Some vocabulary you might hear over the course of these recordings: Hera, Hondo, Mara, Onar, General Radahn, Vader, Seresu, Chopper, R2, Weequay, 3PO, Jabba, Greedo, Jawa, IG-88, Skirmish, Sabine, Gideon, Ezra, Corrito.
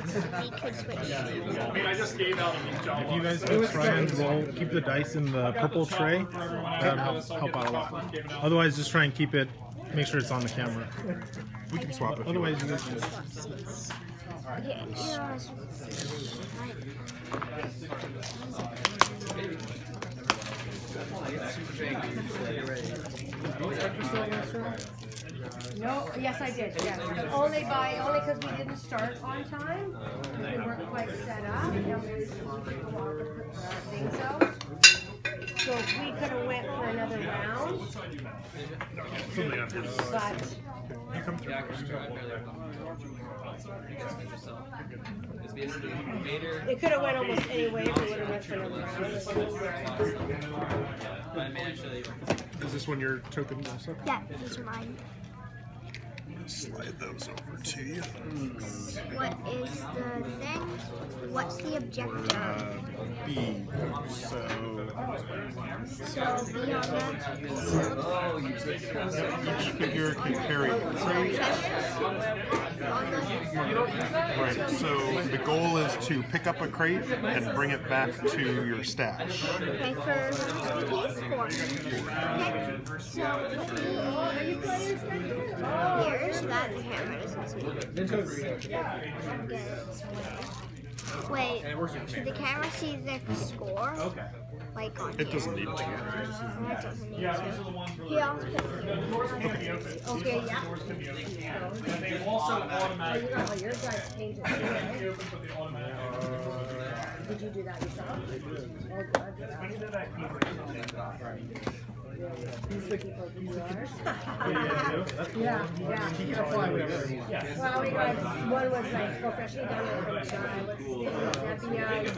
could switch. I mean, I just gave out Jawa. If you guys could try and roll, keep the dice in the purple tray, that would help out a lot. Otherwise, just try and keep it, make sure it's on the camera. We can swap it. Otherwise, you guys just... No, yes I did, yes. Only because we didn't start on time. We weren't quite set up. So if we could have went for another round. But it could have went almost any way if we would have went for another round. Is this one your token also? Yeah, these are mine. Slide those over to you. What is the thing? What's the objective? B. So B on that. Each figure can carry three. Right. So the goal is to pick up a crate and bring it back to your stash. Okay. So that the camera doesn't. Wait, should the camera see the score? Okay. Like on it doesn't need to. It doesn't need to. He also picked. Okay, yeah. They also automatically. You know how your guys paid it, right? Did you do that yourself? He's looking for the stars. Yeah. Well, we got one was like professionally done. I need to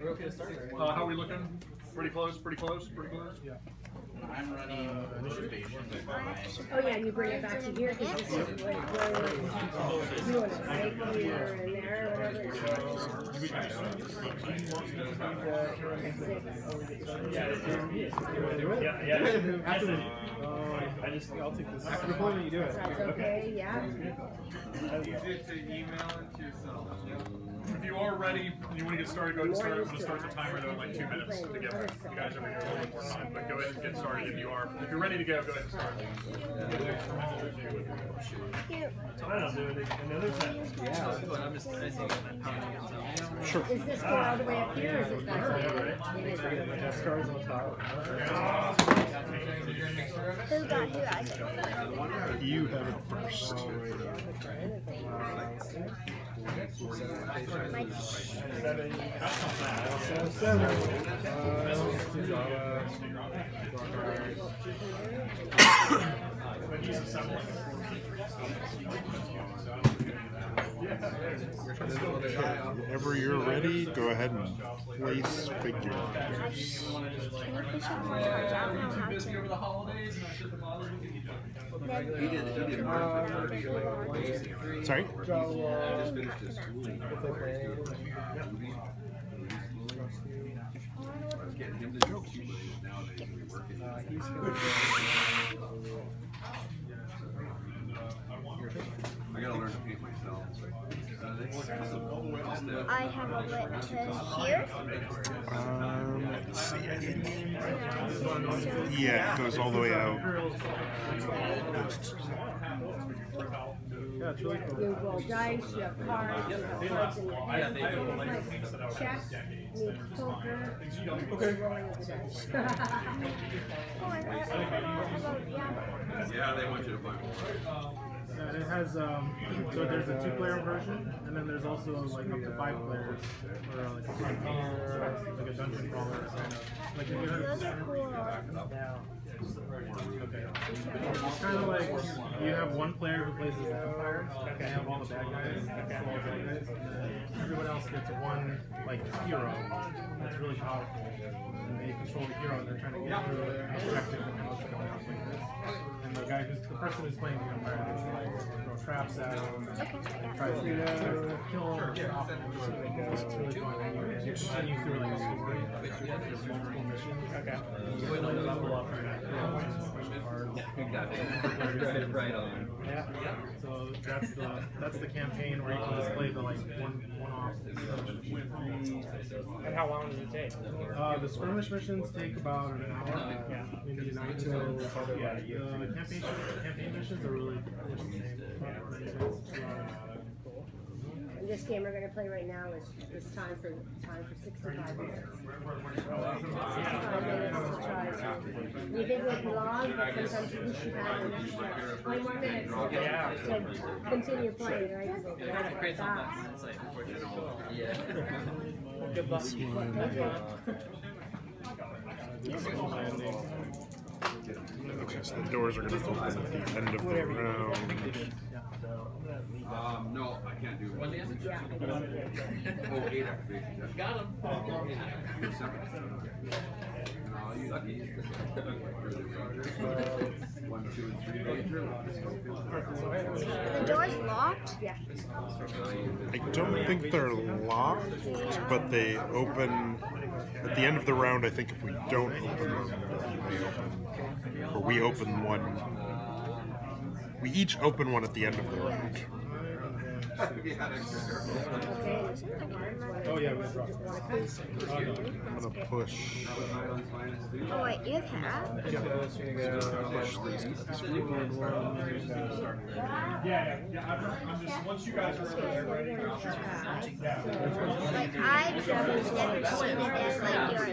We're okay to start. How are we looking? Pretty close, pretty close, pretty close? Yeah. I'm running initiation. Oh yeah, you bring it back to here because it's right here and there, whatever. Yeah. Absolutely. I just think I'll take this. After the point, you do it. That's okay, yeah. It's easier to email it to yourself. If you are ready and you want to get started, go ahead and start. I'm going to start the timer though in like 2 minutes to get ready. You guys are going to have a little more time, but go ahead and get started if you are. If you're ready to go ahead and start. Sure. Is this far all the way up here or is it back up here? Who got who out? You have it first. Whenever you're ready, go ahead and place figures. Sorry? Getting him to joke nowadays when we work in I gotta learn to paint myself. I have a lit here. Let's see, I think. Yeah, it goes all the way out. Yeah, it's really cool. You roll dice, you have cards, you have cards in your hand. Chess, you have poker. Okay. Yeah, they want you to play more. And it has, so there's a 2-player version, and then there's also like up to 5 players, or like a dungeon crawler kind of. Like, okay. It's kind of like you have one player who plays as the vampires, and they have all the bad guys, and everyone else gets one like hero that's really powerful. And they control the hero, and they're trying to get through an objective and what's going on like this. And the guy who's the person who's playing the vampire is like throw traps at him, and tries to kill him. It's really fun. And you continue through like a story. There's multiple missions. Okay. You really level up right now. Yeah, exactly. Right on. Yeah. So that's the campaign where you can just play the like one-off. And how long does it take? The skirmish missions take about an hour. Yeah. Maybe 9 to 12. Yeah. The campaign missions are really much the same. And this game we're going to play right now is time for 65 minutes. We think we'll be long, but sometimes we should have an extra 20 more minutes to continue playing, right? It kind of creates on that one. It's like, yeah. Good luck. Okay, so the doors are going to open at the end of the round. No, I can't do it. Oh, 8 activations. Got him. The door's locked? Yeah. I don't think they're locked, but they open at the end of the round. I think if we don't open them, they open. Or we open one. We each open one at the end of the round. Oh yeah, I'm gonna push. Oh wait, you have? Yeah. I'm just once you guys are like I've never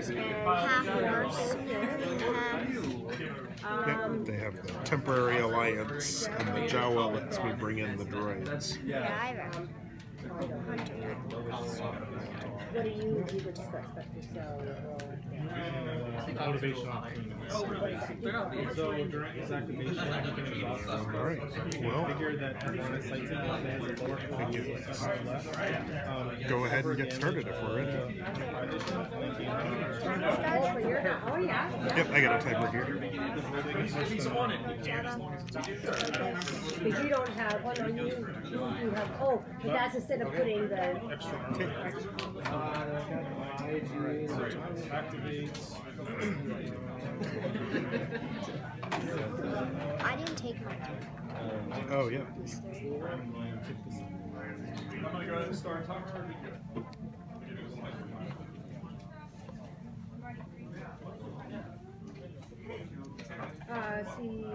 seen it as like you're half person. Yep, they have the temporary alliance, and the Jawa lets me bring in the droids. Yeah. What do you would expect so during his activation, well, go ahead and get started if we're ready. Yep, I got a timer here. But you don't have one on you have that's instead of putting the I didn't take my time. Oh yeah. I'm gonna go ahead and start talking. See,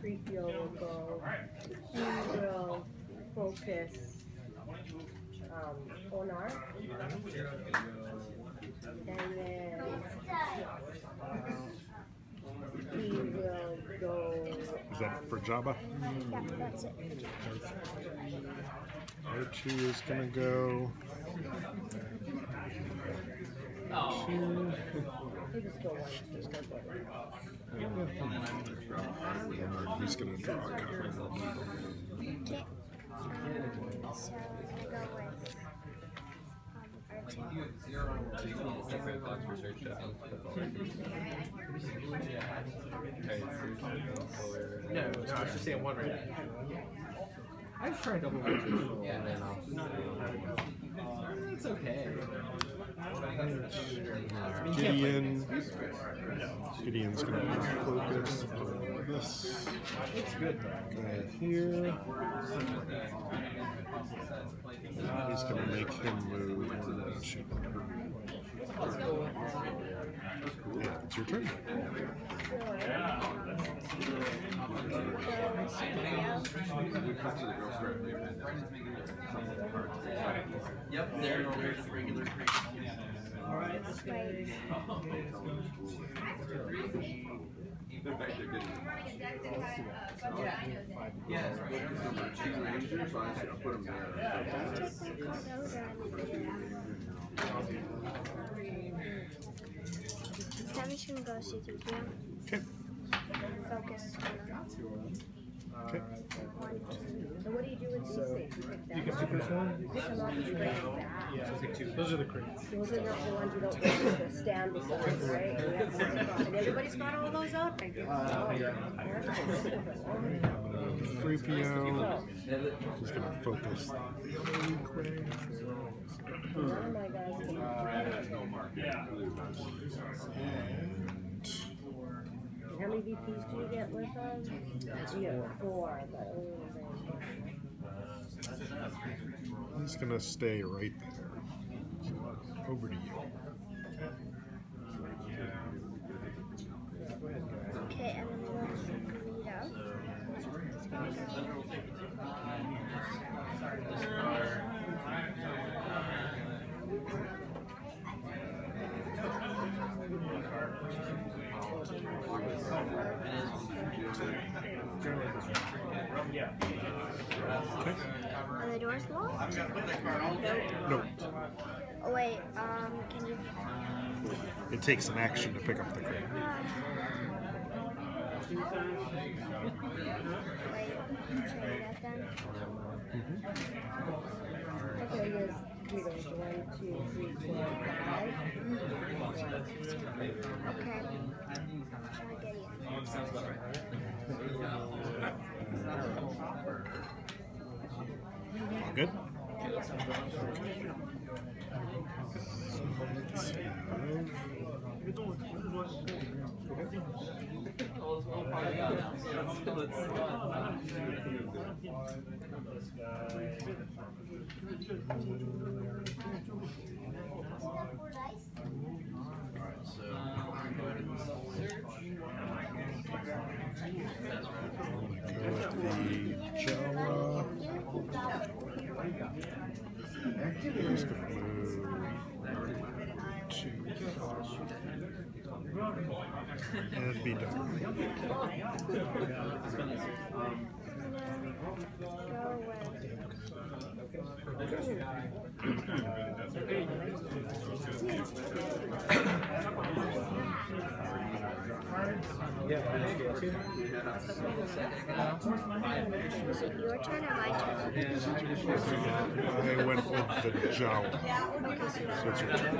3PO will go. He will focus Onar, and then he will go. Is that for Jabba? Yeah, that's it. R2 is gonna go. Oh. He's gonna draw a card. Okay. So I go with R2. No, I was just saying one right now. I was trying double research. Yeah, then I'll. It's okay. Gideon's going to focus on this guy here. He's going to make him move and shoot. Yeah, it's your turn. Yep, they're regular creatures. Alright, let's go. I'm just going to go see through here. Okay. Focus. Okay. So what do you do with these things? You can pick this one. Yeah, I think two. Those are the crates. Those are not the ones you don't want to stand beside, right? And everybody's got all those out, I guess. 3PO. Just gonna focus. Oh my God. How many VPs do you get with them? You get four, but I'm just going to stay right there. Over to you. Okay, and then we'll Greedo. Okay. Are the doors locked? No. Oh wait, can you... It takes an action to pick up the crate. Wait, should I do that then? Mm-hmm. Okay, yes. One, two, three, four, five. Okay. Sounds about right. All good? And be done. Is it your turn or my turn? I went with the Jawa. So it's your turn.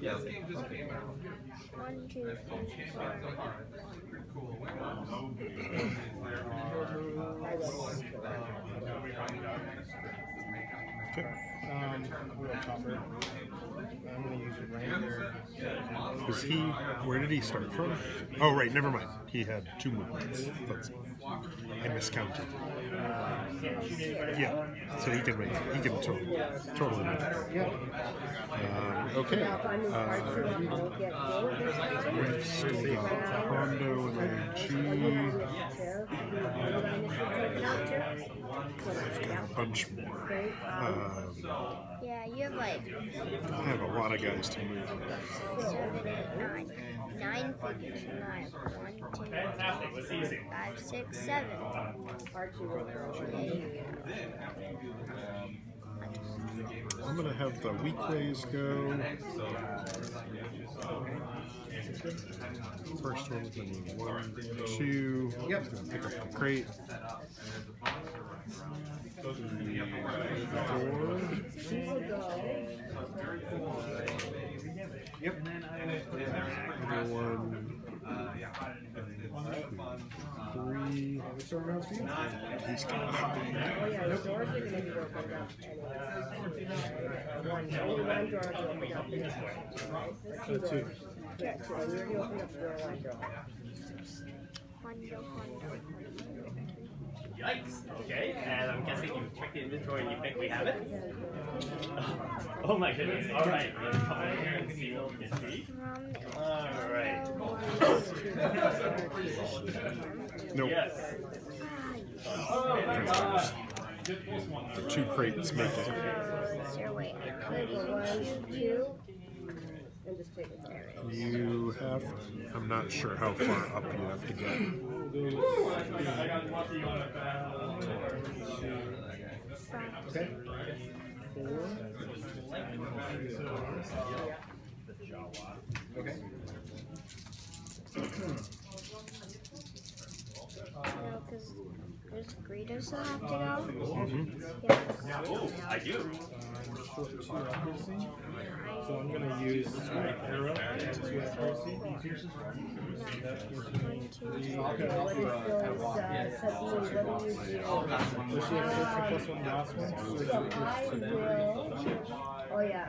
Yeah, this game just came out. 1, 2, 3. Cool. Real copper. I'm gonna use a ranger. Was he? Where did he start from? Oh, right. Never mind. He had two movements. That's, I miscounted. Yeah. So he can wait. He can totally wait. Okay. Still got Hondo and IG. I've got a bunch more. Yeah, you have like... I have a lot of guys to move. 9 figures. 1, 2, 3, 5, 6, 7. I'm going to have the Weequays go. First one's going to be 1, 2. Yep. Going to pick up the crate. 3, 4. Yep. And 1, 2, 3. He's going to hop in. One door. Yeah, so I already opened up the door. One door. Yikes. Okay, and I'm guessing you check the inventory and you think we have it? Oh my goodness. Alright, let's come over here and see what we can see. Alright. Nope. Yes. Oh my god. The two crates make it. So wait, I could 1, 2. And just take it there. You have, I'm not sure how far up you have to get. Okay. 4. The Jawa. Okay. No, because there's Greedo still have to go. Yeah. Oh, I do. So I'm going to use this right arrow. Oh yeah.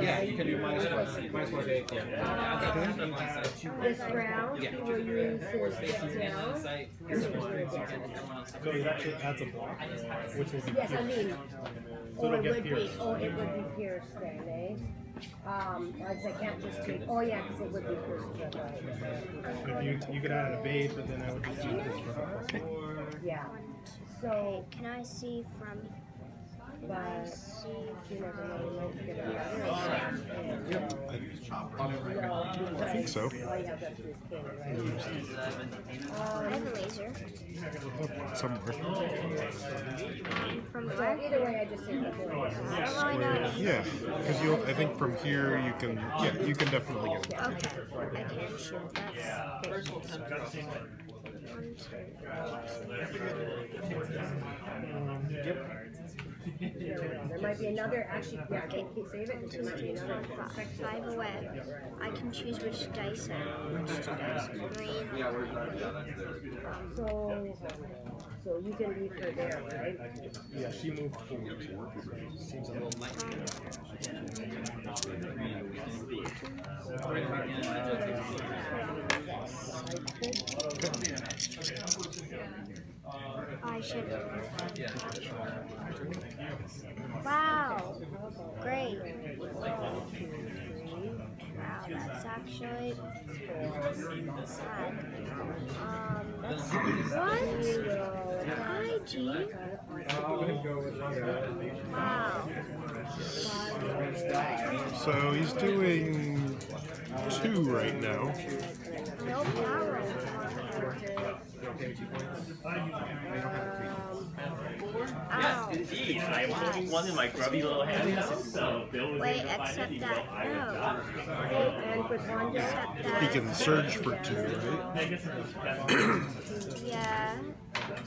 Yeah, you can do minus one. Yeah. This round, you will use so it actually adds a block, which is yes, I mean. So it would be, oh, it would be pierced then, eh? Because I can't just take, oh yeah, because it would be pierced. Right? You could add an evade, but then I would just use this for yeah. So can I see from? But you never know. I think so. I have a laser. Somewhere. From where? Either way, I just see the yeah, because you. I think from here you can. Yeah, you can definitely get it. Okay. I can shoot. That's big. There might be another, actually, yeah, okay. Save it. There might be another 5 away. I can choose which dice are which two dice. Green. So you can leave her there, right? Yeah, she moved forward. Seems a little light. I should. Wow! Great! Wow, that's actually sad. What? IG? Wow. So he's doing 2 right now. No power. Yes, indeed. I am holding one in my grubby little hand now, so Bill was wait, except that. No. He can search for 2, right? Yeah.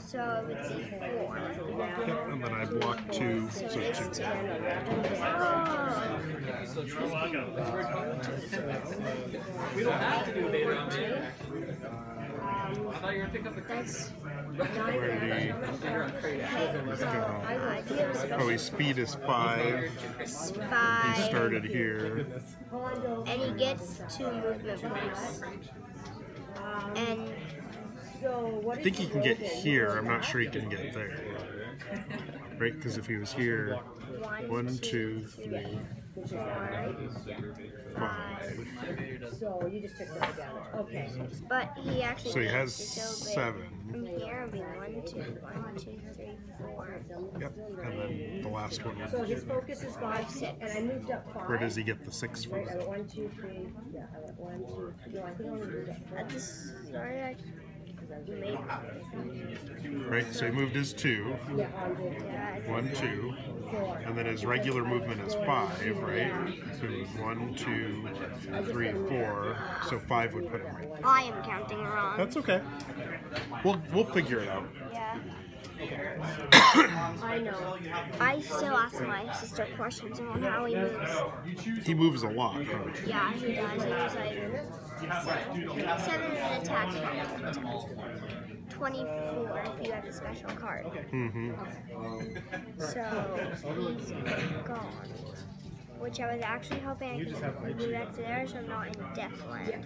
So it would be 4. Yep, and then I block 2, so 2. Oh. You're welcome. We don't have to do a beta on it. I thought you were going to pick up the crates. Oh, his speed is 5. He started here. And he gets 2 movement points. And I think he can get here. I'm not sure he can get there. Right? Because if he was here, 1, 2, 3. 5. So you just took that down. Okay. But he actually. So he has 7. From here it'll be 1, 2, 1, 2, 3, 4. Yep. And then the last one. So his focus is 5, 6, and I moved up 5. Where does he get the 6 from? I went 1, 2, 3. Yeah, I went 1, 2. No, I think I only moved up 5. At the start, I. Right, so he moved his 2. 1, 2. And then his regular movement is 5, right? So 1, 2, 3, 4. So 5 would put him right there. I am counting wrong. That's okay. We'll figure it out. Yeah. I know. I still ask my sister questions on how he moves. He moves a lot. Yeah, he does. He was like 7 and attack. 24 if you have a special card. Mm-hmm. So he's gone. which I was actually hoping I could move back to there so I'm not in death land.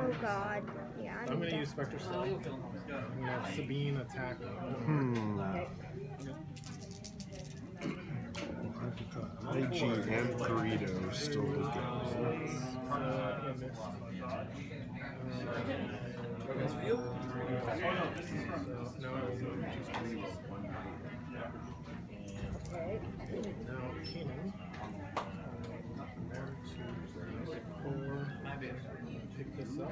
Oh god. Yeah, I'm going to use Spectre Cell. I'm going to have Sabine attack. Okay. IG and Corrito still looking. Pick this up.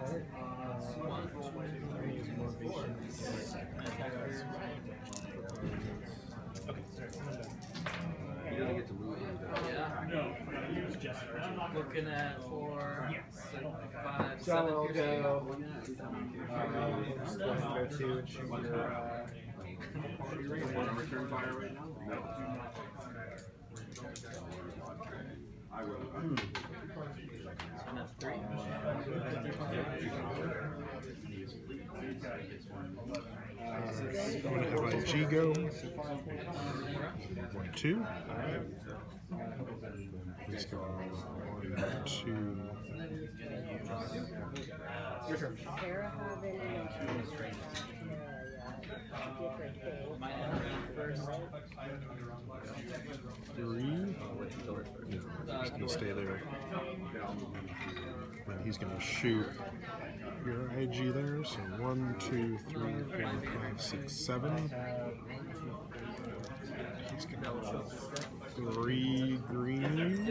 Okay, sorry, I'm done. You don't get to move in. Yeah. No, it was just looking at 4, 5, 7. So I'll go. You want to return fire right now? No. I will. That's 3. I'm going to have IG go. 1, 2. Let's go 1, 2. Your turn. He's gonna stay there. And he's gonna shoot your IG there. So 1, 2, 3, 4, 5, 6, 7. He's gonna have 3 greens.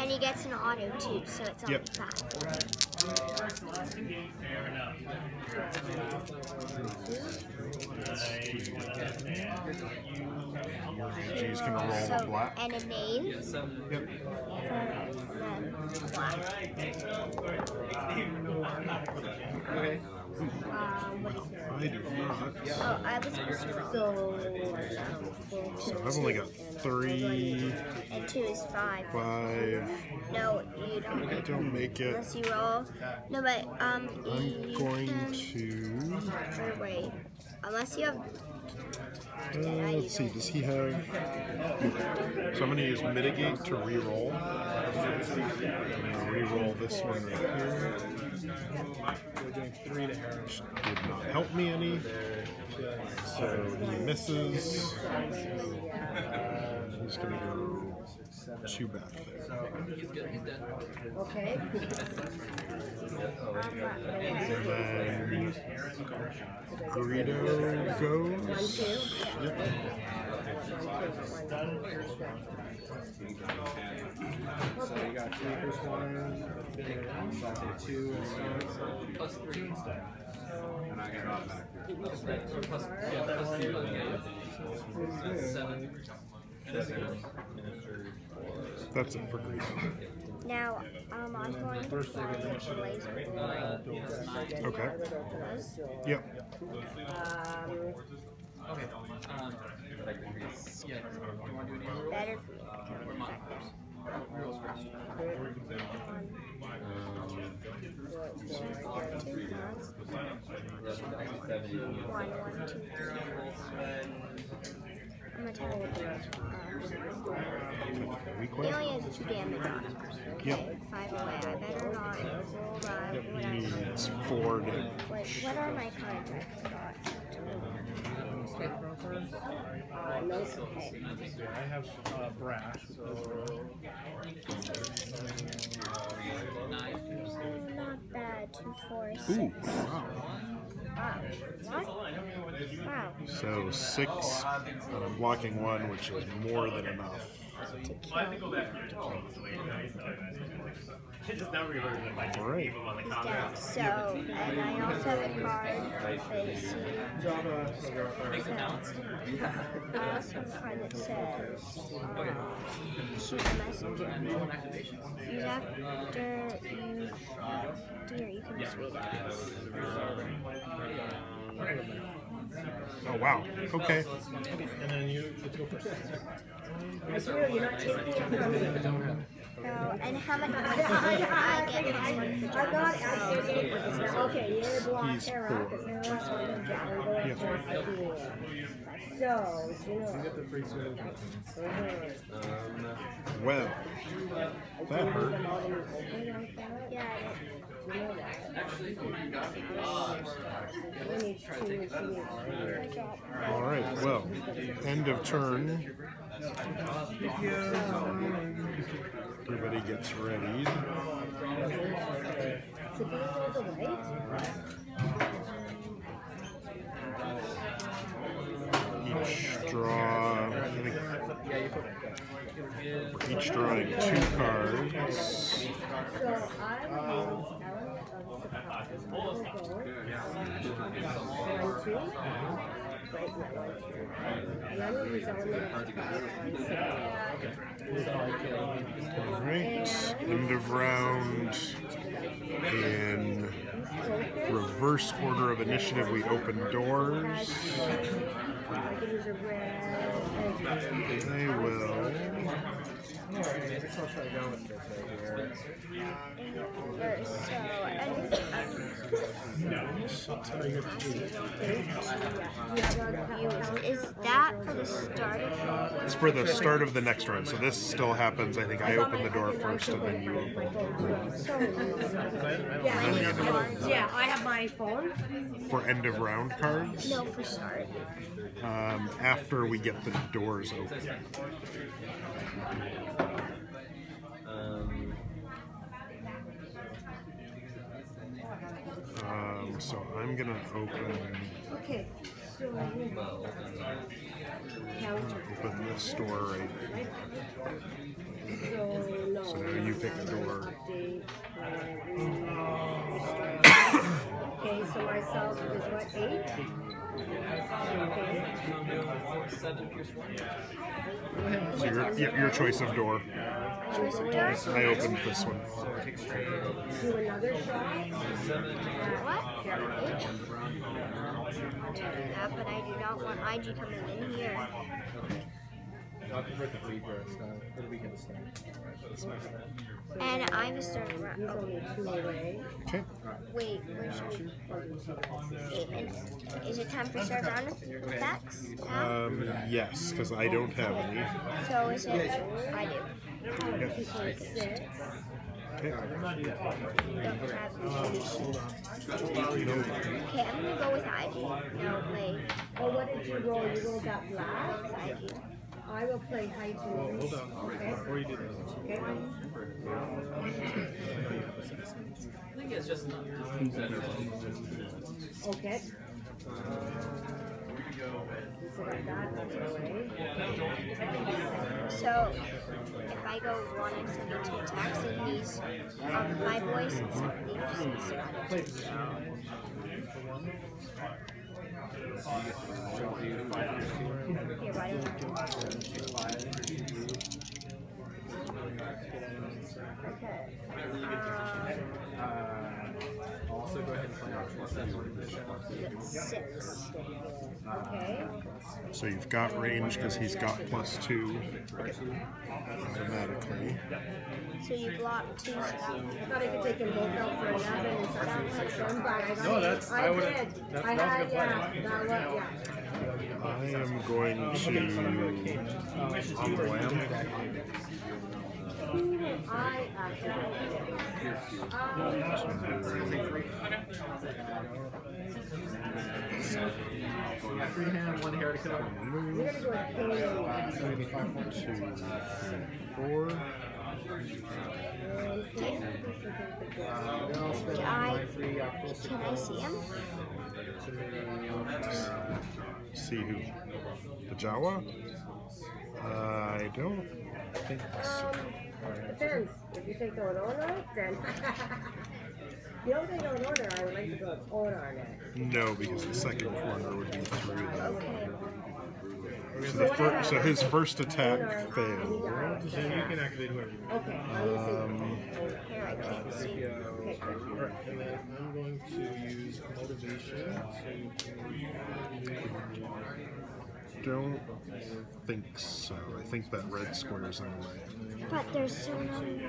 And he gets an auto too, so it's on the side. Fair enough. She's going to roll the black. And a name? Yep. Okay. I do not. Oh, I was so I've only got 3. And 2 is 5. 5. No, you don't. I don't make it. Unless you roll. No, but I'm going to. Or wait, unless you have. Let's see. Does he have? So I'm going to use mitigate to re-roll. Re-roll this one right here. We're doing 3 to her. Did not help me any. So he misses. He's going to go 2 back there. Okay. And then Greedo goes. So you got 3 first one, 2, and so +3 instead. And I got automatic. +2 on the game. 7. That's it for Greedo. Now, I'm going to the laser. Okay. Yep. Okay. Yeah. Better for you. I'm going to tell you what he only has 2 damage on him. Yep. 5 away. I better not roll by. Yep, he needs 4 damage. Wait, what are my cards? I forgot. I have brass. Not bad. 2, 4, 6. Ooh, wow. What? Wow. So 6, but I'm blocking 1, which is more than enough. Alright. So, and I also have a card that says, I also have a card that says, shoot a messenger. You have to, dear, you can just read it. Oh wow. Okay. And then you, let's go first. I swear you're not taking it from me. So, and how much I get? I got it. Okay, yeah, blonde hair up. So, well, that hurt. Yeah, all right, well, end of turn. Everybody gets ready. Each drawing two cards. Alright, end of round. In reverse order of initiative, we open doors. They will. Is that for the start of the round? It's for the start of the next round, so this still happens. I think I open the door first and then you open the door. Yeah, I have my phone. For end of round cards? No, for start. After we get the doors open. So I'm gonna open. Okay. So I'm gonna open this door right here. So now you pick a door. Okay, so myself is what, 8? Okay. So your choice of door. I opened this one. Do another shot. What? Yeah, but I do not want IG coming in here. And I'm a starting round. Okay. Wait, where's your 8 minutes? Is it time for start round effects? Yes, because I don't have any. So is it? I do. Okay. Okay, I'm going to go with IG. No, wait. Well, what did you roll? You rolled that black? IG. I will play hide and seek. Hold on. Okay. Before you do that. I think it's just not. Okay. So, if I go one and something to attacks, it needs my voice and something to also go ahead and play our 6. Okay. So you've got range because he's got +2 automatically. So you block 2. I thought I could take them both out for 11 and set out 6 1, but I got I am going to freehand, one hair to cut off. 2, 3, 4. Can I see him? See who? The Jawa? I don't think so. Depends. If you think going Onar, then. You don't think going Onar, I would like to go Onar next. No, because the second corner would be through that. Okay. So his first attack failed. You can activate whoever you want. Okay. I can't see. I'm going to use motivation. don't think so. I think that red square is in the way. But there's so many.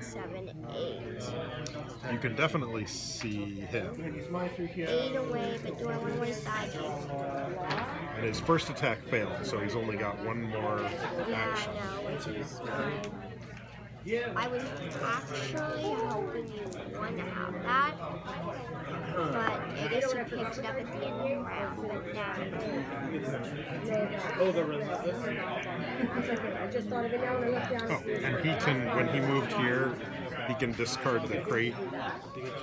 7, 8. You can definitely see him. 8 away, but do I want to waste IG? And his first attack failed, so he's only got one more action. I was actually hoping you won out that, but I guess you picked it up at the end of the round. Oh, the resistance. I just thought of it now and I looked down. Oh, and he can, when he moved here, he can discard the crate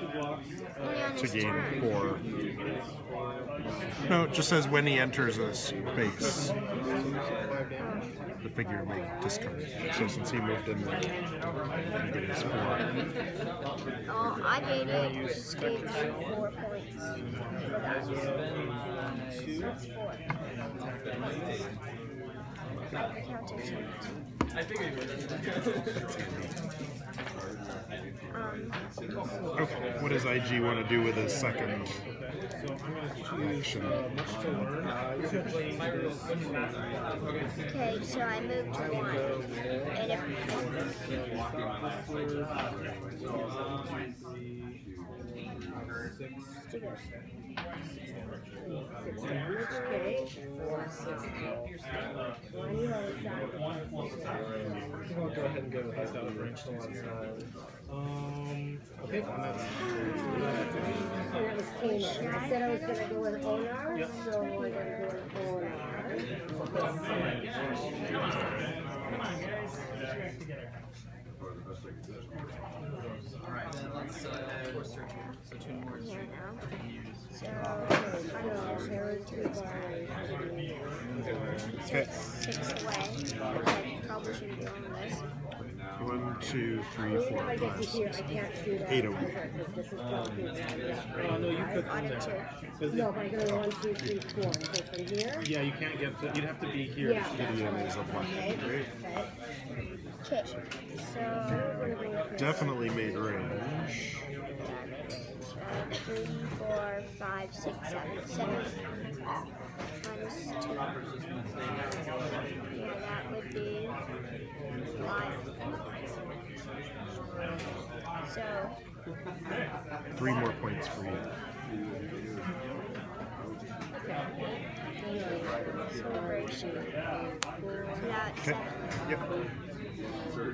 to gain 4. No, it just says when he enters a space, the figure may discard. So since he moved in there, he did his 4. Oh, I gave it stage 4 points. That's 4. I figured okay, what does IG want to do with his second action? Okay, so I moved to 1. And I'll go ahead and go with that okay, I said I was going to go with Onar, yep. So we're going to go with Onar. Alright, then let's force search here. So 2 more is straight now. Okay. 6 away. Okay, probably shouldn't be on the list. 1, 2, 3, 4, 5, 6, 8 away. No, you could no, but I go 1, 2, 3, 4. So from here? Yeah, you can't get to, you'd have to be here. Okay, so definitely made range. 3, 4, 5, 6, 7. 7 times 2. Yeah, that would be 5. So 3 more points for you. Okay. Yep. Hopefully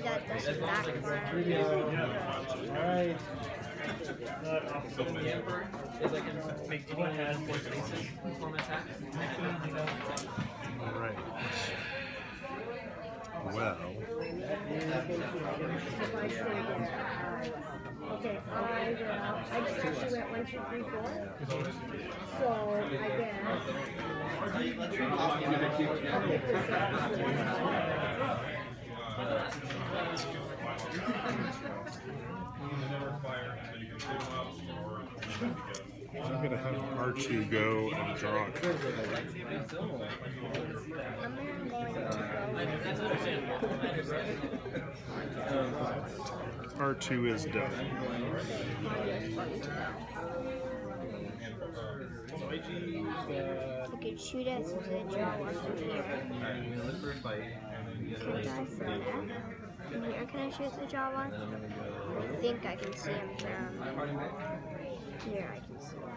that doesn't backfire. So the Emperor is like a make anyone has more spaces perform attack. Alright. Well. Okay, I just actually went 1, 2, 3, 4. So I guess. I'm going to have R2 go and draw a card. R2 is done. I could shoot at some Jawa from here. Can I die from there? From here, can I shoot the Jawa? I think I can see him from here. I can see him.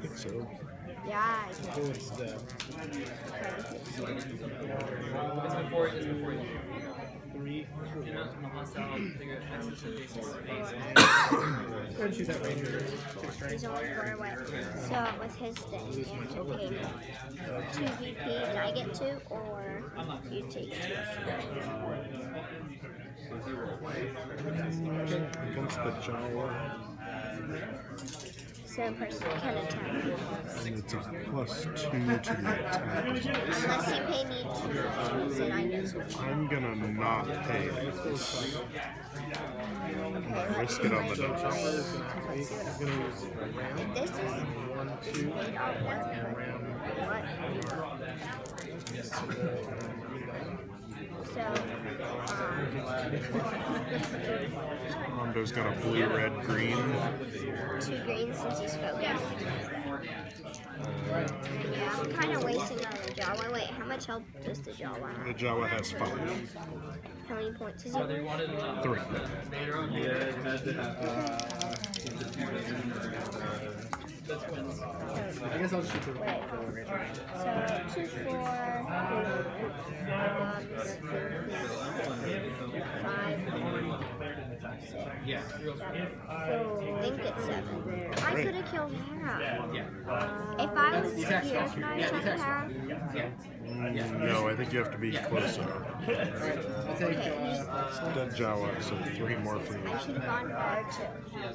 I think so. Yeah, I can see him. It's before you. 3. You know, figure he's only 4 away. So it was his thing. You have to pay me 2 VP and I get 2, or you take 2. Against the Jawa. So person can attack. And it's a +2 to the attack. Unless you pay me 2 and I get 2. I'm gonna not pay it. I'm gonna risk it on the dice. This is 8 on 1. Hondo's got a blue, red, green. Two greens since he's focused. Yeah, I'm kind of wasting on the Jawa. Wait, how much help does the Jawa have? The Jawa has 5. How many points is it? 3. I guess I'll just shoot the 2, 4, 5. Yeah. I think it's 7. I could have killed Mara. If I was here, can I have killed Mara? No, I think you have to be closer. Okay. Dead Jawa, so 3 more for you. I should have gone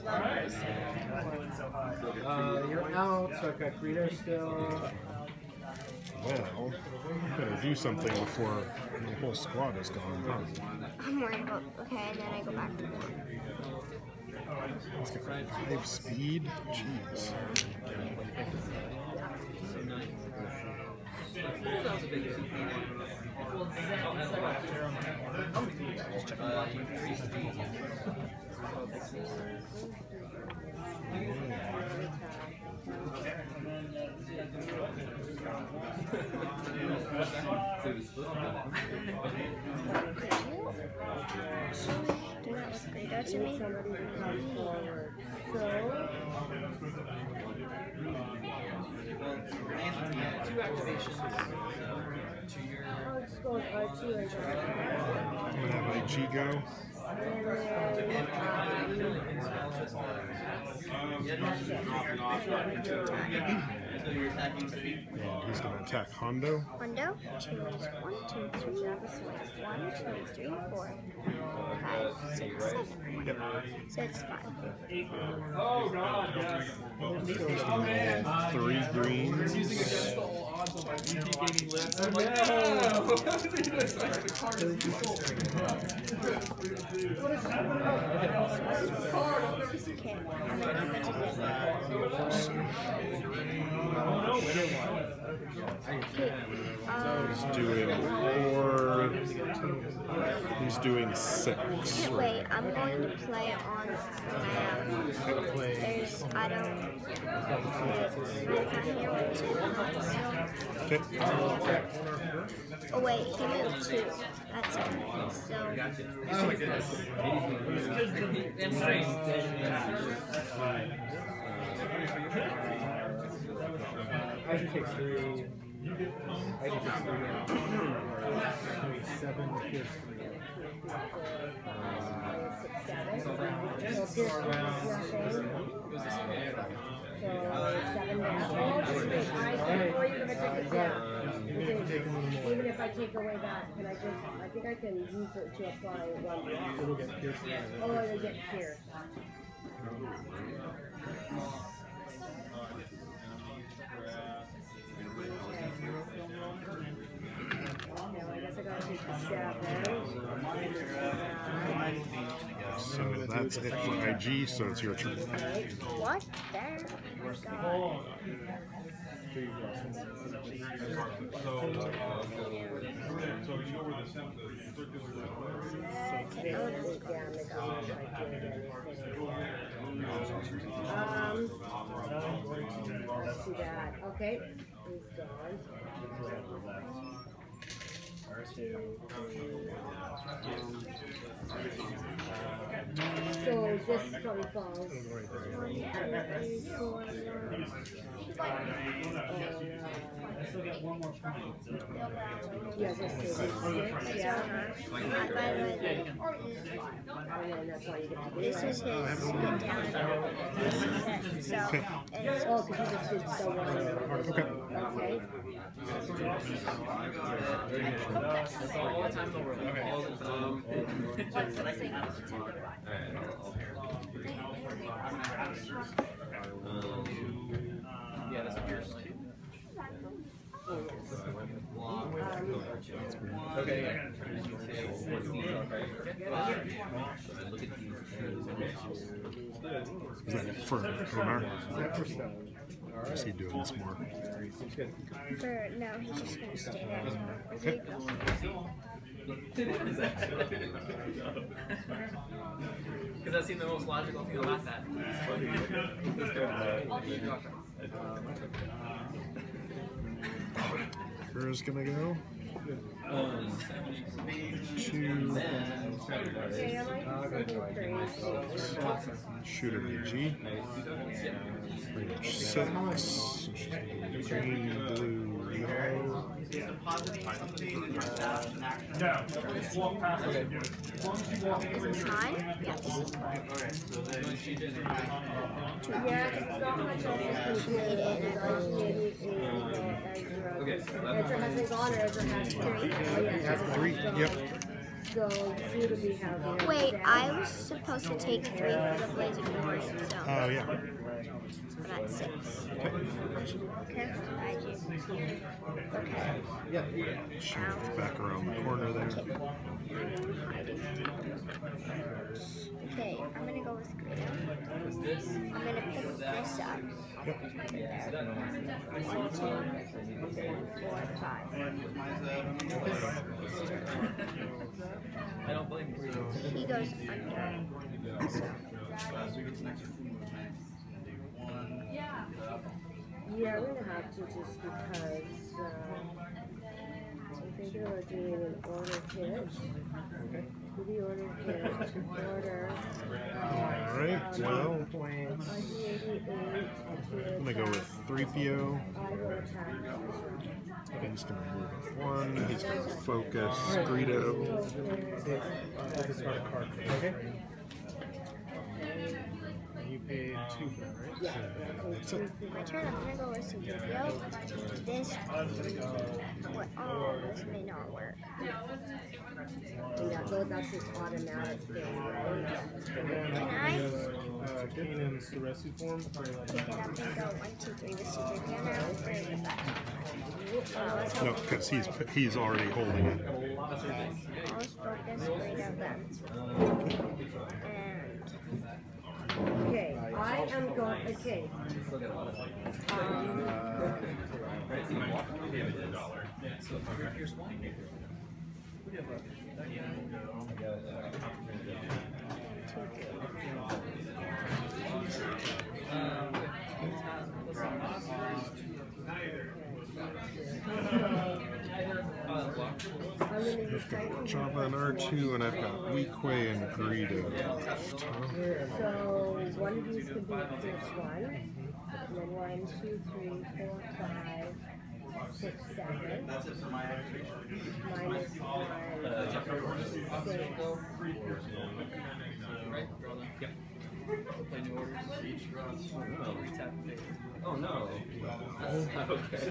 for R2. You're out, so I've got Greedo still. Well, you better do something before the whole squad is gone. I'm worried about. Okay, and then I go back to 1. Let's get 5 speed. Jeez. He's going to attack Hondo. Hondo? 2, 1, 2, 3, 1, 2, 3, 4, 5, 6, 7. Yep. So it's 5. Oh, God. Oh, man. 3 greens. He's doing 6. Wait, I'm going to play on there's Okay. Oh wait, he moved 2. That's it. So I should take 3. I should take 3 now. 7 to pierce 3. Even if I take away that, can I just? I think I can use it to apply one. It'll get pierced. Oh, it'll get pierced. So that's it for IG, so it's your turn. What? There? Oh my God. Okay. He's gone. 2, 3, so this probably falls. 1, 2, 3, 4. I still got 1 more point. Yeah, this is. Yeah. This is his down. So. Oh, because he just did so well. Okay. Yeah, that's Pierce. Okay. Is that for Onar? What is he doing this morning? For now, he's just going to stay there as well. Because that seemed the most logical thing to laugh at. Where's gonna go? Two. Shoot an AG. Range 6. Green, blue, yellow. Is this high? Yes. Yeah, it's not much of it. Okay. Ezra has his honor, Ezra has 3. Has 3, yep. Wait, I was supposed to take 3 for the blazing force, so. Oh, yeah. But at 6. Okay. Okay. Yep. Shift back around the corner there. Okay, I'm gonna go with Greedo. I'm gonna pick this up. Yep. 1, 2, 3, 4, 5. I don't blame you. He goes under. So. Yeah, we're gonna have to just because I'm thinking about doing an order pitch. Okay. The order pitch, order. Alright, well. I'm gonna go with 3PO. He's gonna move with 1. He's gonna focus Greedo. Okay. You paid 2 for that, right? Yeah. That's it. My turn, I'm gonna go with some video. This. Oh, this may not work. Yeah, so that's his automatic thing, right? Can I? Getting in Seresu form. Pick it up and go 1, 2, 3 to Seresu. Can I bring it back? No, because he's already holding it. I was focused right at that. Okay, I am going. Okay. I've got Jabba and R2, and I've got Weequay and Greedo left. So one of these could be this one, and then 1, 2, 3, 4, 5, 6, 7. Minus 1, 6. Play new orders. Oh no. That's not okay.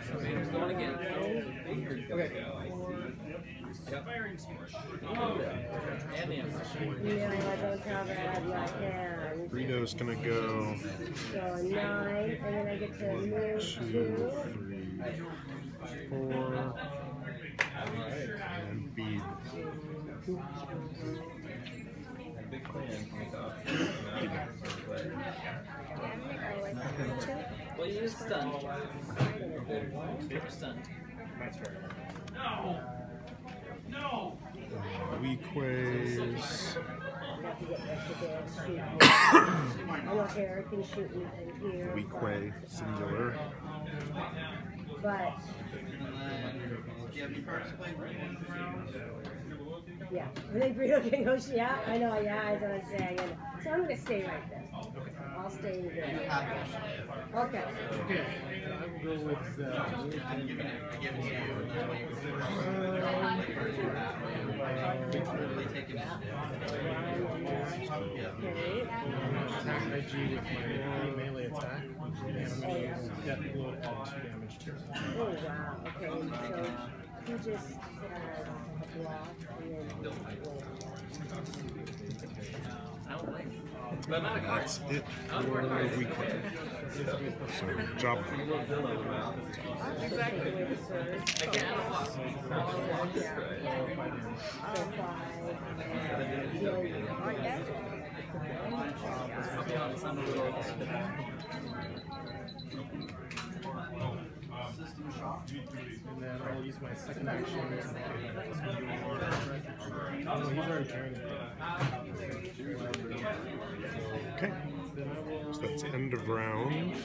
Sabine's going again. Okay. Firing smash. And the impression. Greedo's gonna go. So 9, and then I get to move 2, 3, 4, and bead. Big plan comes up. Well, you're stunned. You're stunned. My turn. No! No! Weequay's. I don't care, I can shoot you in here. Weequay, singular. But. Do you have any parts to play in the round? Yeah, I think Greedo can go. Yeah, I know. Yeah, I was gonna say. So I'm gonna stay right there. I'll stay in there. Okay. Okay. I'm going with. I don't like it. And that's it for Weequay. So, Jabba. System shock, and then I'll use my second action. Okay, so that's end of round.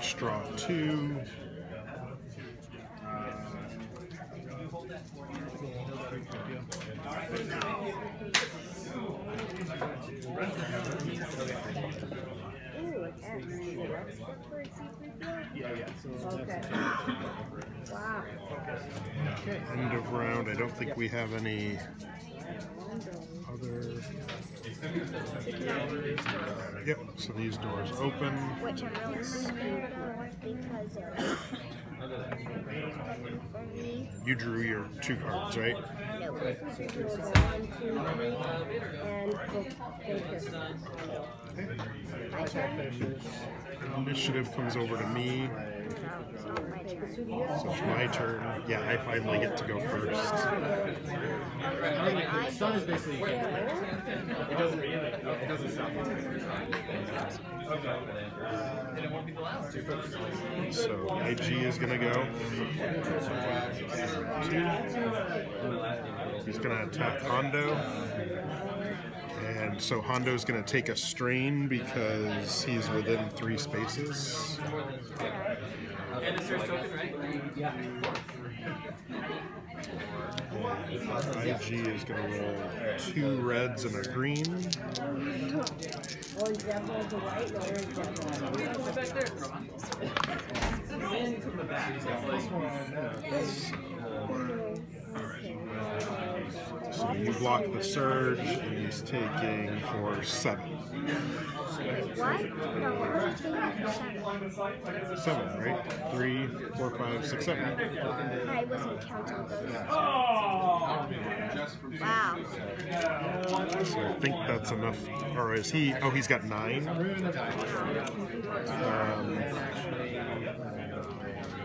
Draw two. Wow. Okay. End of round. I don't think we have any other. Yep. So these doors open. Which I'm really scared of because you drew your two cards, right? No. Okay. Initiative comes over to me. So it's my turn. Yeah, I finally get to go first. The sun is basically. It doesn't stop. So IG is gonna go. He's gonna attack Hondo. And so Hondo's gonna take a strain because he's within 3 spaces. And it's your token, right? Yeah. IG is going to roll 2 reds and a green. So you block the surge, and he's taking for 7. What? 7, right? 3, 4, 5, 6, 7. I wasn't counting those. Wow. So I think that's enough. Or is he? Oh, he's got 9.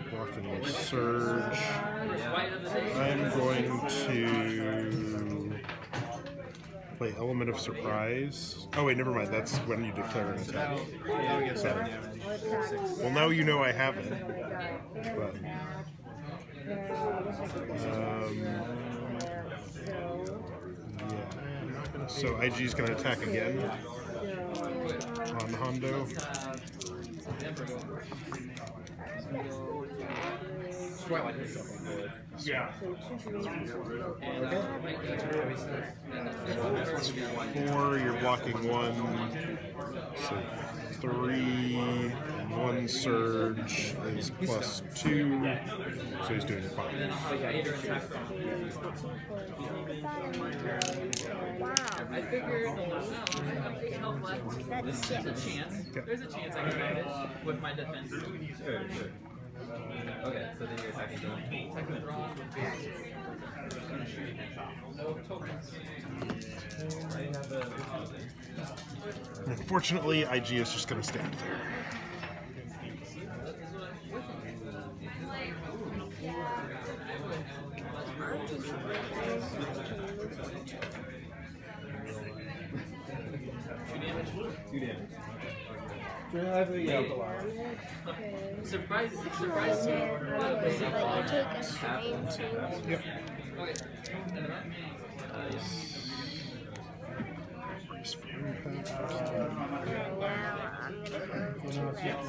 Blocking the surge. I'm going to play Element of Surprise. Oh wait, never mind. That's when you declare an attack. Sorry. Well, now you know I have it. But, yeah. So IG's going to attack again on Hondo. Yeah. Okay. 4, you're blocking 1. So 3, 1 surge is plus 2. So he's doing 5. Wow. I figured there's a chance I can grab it with my defense. Okay, so then you're attacking the second draw. Unfortunately, IG is just going to stand there. Two damage. Surprise! Take a strain too. Yep. Okay. Yeah.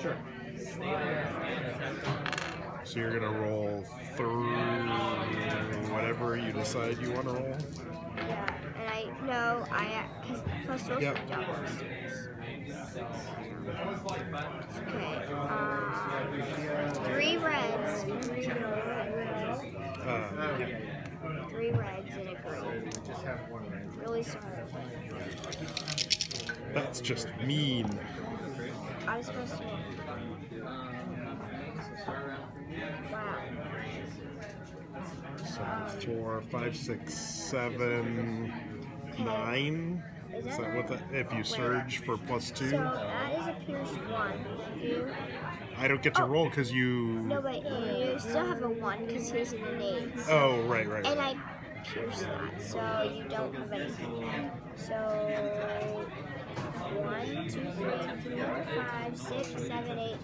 Sure. So you're going to roll through whatever you decide you want to roll? Yeah, and I plus those are doubles. Okay, 3 reds. really sorry. That's just mean. I was supposed to. Wow. 7, 4, 5, 6, 7, 9. Is that what the, if you surge for +2? So that is a pierce 1. You, I don't get to roll because you. No, but you still have a 1 because he's in an 8. So. Oh, right. And I pierce that, so you don't have anything. So 1, 2, 3, 4, 5, 6, 7, 8,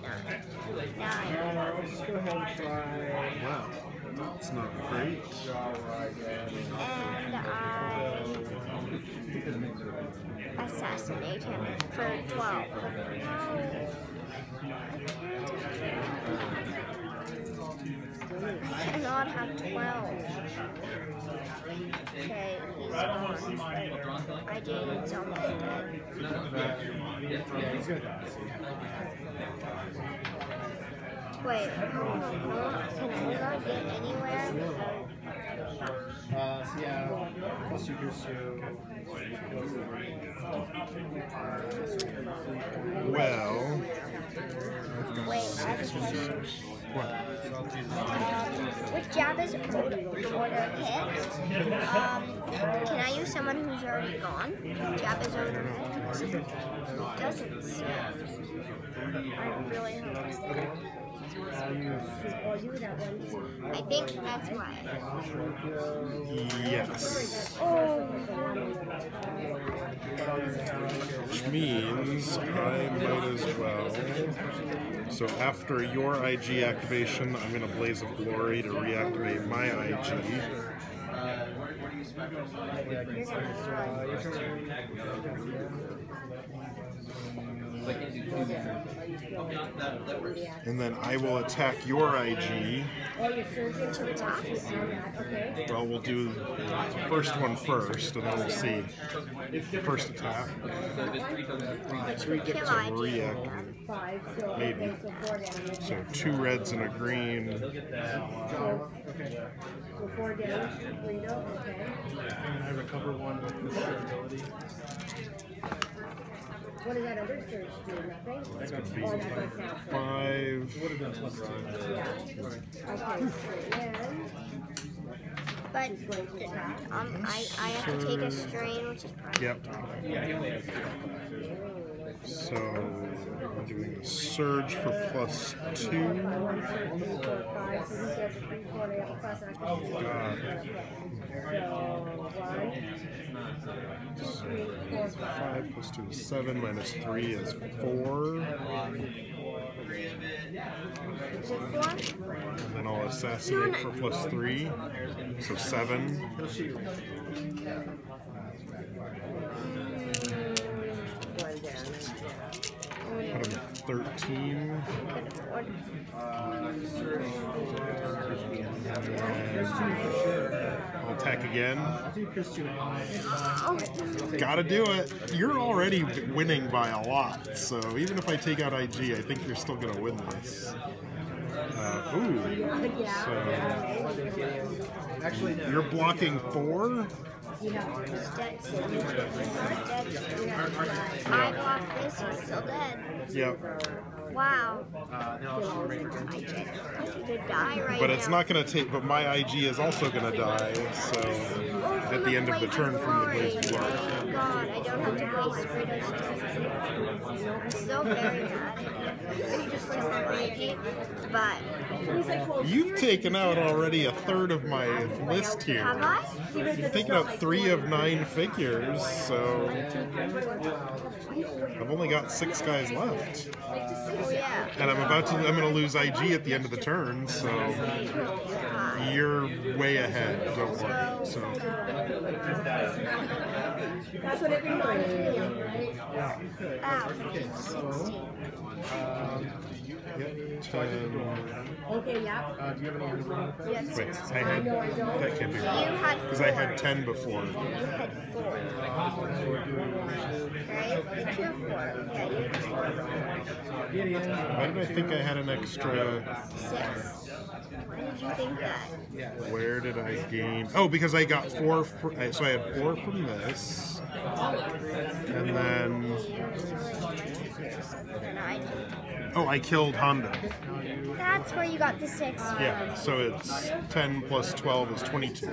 9. 9. Let's go ahead and try. Wow. That's not great. And I assassinate him for 12. I cannot have 12. Okay, he's gone. I did something. He's gonna die. Wait, can I not get anywhere? So yeah, plus you can shoot. Well, wait, I have a question. What? With Jabba's order hit, can I use someone who's already gone? Jabba's order hit? Doesn't seem. I really hope it's that. I think that's why. Yes. Oh. Which means I might as well. So after your IG activation, I'm going to Blaze of Glory to reactivate my IG. And then I will attack your IG. Well, we'll do the first one first, and then we'll see. First attack. So reactivate. Maybe. So 2 reds and a green. So 4 damage to Greedo, okay. And I recover 1 with this ability. What did that other surge do? Nothing? That's going to be 5. Would have been +1. But I have to take a strain, which is probably. Yep. So I'm doing a surge for +2. Oh god. So 5 + 2 is 7, -3 is 4. And then I'll assassinate for +3. So 7. Put him at 13. I'll attack again. Gotta do it. You're already winning by a lot, so even if I take out IG, I think you're still gonna win this. So you're blocking 4? I blocked this, he's still dead. Yep. Wow. I could die right now. But it's not going to take, but my IG is also going to die, so at the end of the turn from the Blaze of Glory. Oh god, I don't have to waste Greedo's turn. I'm so very mad. Just like that IG, but. You've taken out already a third of my list here. Have I? You've taken out 3 of 9 figures, so I've only got 6 guys left. Oh, yeah. And I'm gonna lose IG at the end of the turn, so you're way ahead, don't worry. So that's what it reminds me of, right? Yep. 10. Okay, yeah. Do you have any other? Yes. Wait, I had. That can't be right. Because I had 10 before. You had 4. Right? It's your 4. Yeah, you had 4. Why did I think I had an extra 6? Why did you think that? Where did I gain? Oh, because I got four. So I had four from this, and then. Oh, I killed Hondo. That's where you got the 6. Yeah, so it's 10 plus 12 is 22.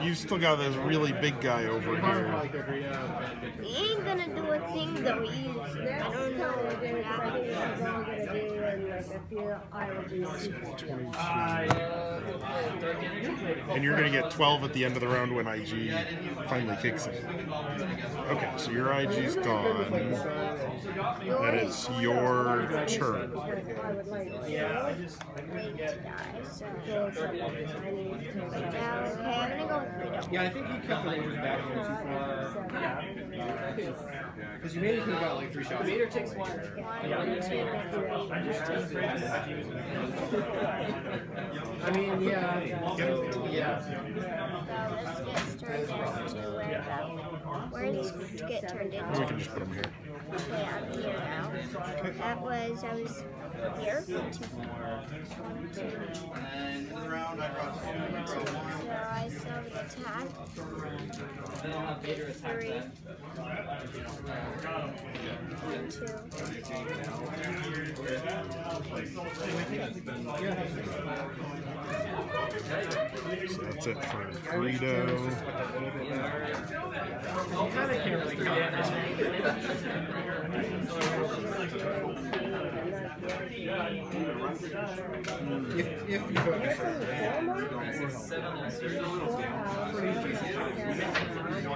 You've still got this really big guy over here. He ain't gonna do a thing though. I don't know what they're gonna do. And you're gonna get 12 at the end of the round when IG finally kicks in. Okay, so your IG's gone. That is your turn. Yeah, I think you kept the Rangers back here too far. Yeah. Because you made it about like 3 shots. Vader takes 1. I mean, yeah. So, yeah. Where does it get turned into? We can just put them here. Okay, I'm here now. That was, I was here. So I saw the attack. 3, 2. So that's it for Greedo. If you focus on I don't know.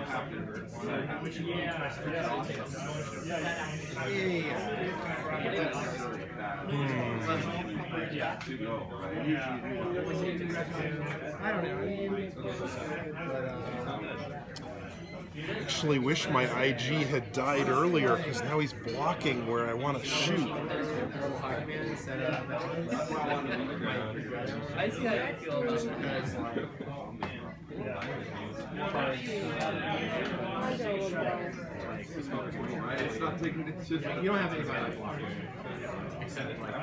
I actually wish my IG had died earlier because now he's blocking where I want to shoot. I see how you feel. You don't have anybody blocking. Except like I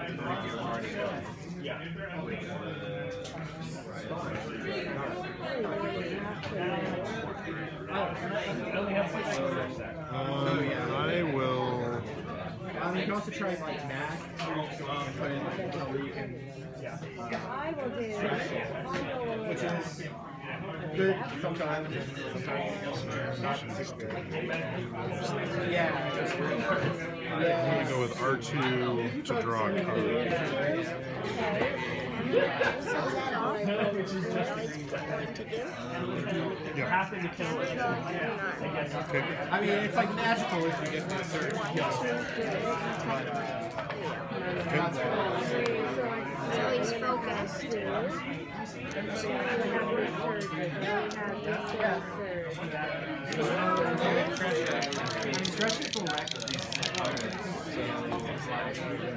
will. You can also try like Mac and put in like until you can. I will do. Which is good sometimes. I'm gonna go with R2 to draw a card. I mean, it's like magical if you get to a certain kill. So he's focused. I can minus accuracy to get minus 2 accuracy to get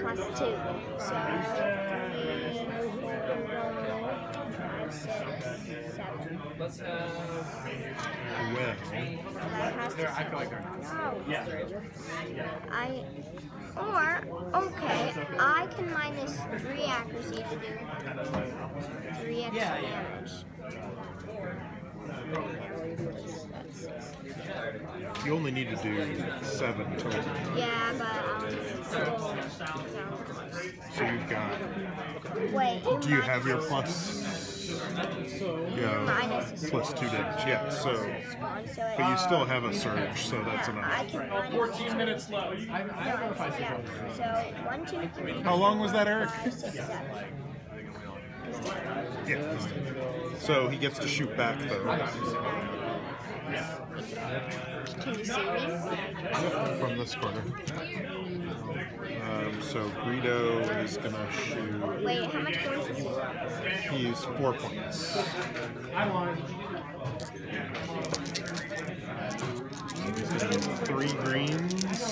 plus 2. So 3, 4, 5, 6, 7. I feel like okay, I can minus 3 accuracy to do 3 extra damage. You only need to do 7 total. Yeah, but so you've got. Wait. Do you have your plus? Yeah, plus 2 damage. Yeah, so but you still have a surge, so that's enough. 14 minutes left. So 1, 2, 3. How long was that, Eric? 5, 6, 7. Yeah. So he gets to shoot back though. Can you see me? From this corner. So Greedo is gonna shoot. Wait, how much points is he? He's 4 points. I won. He's gonna do 3 greens.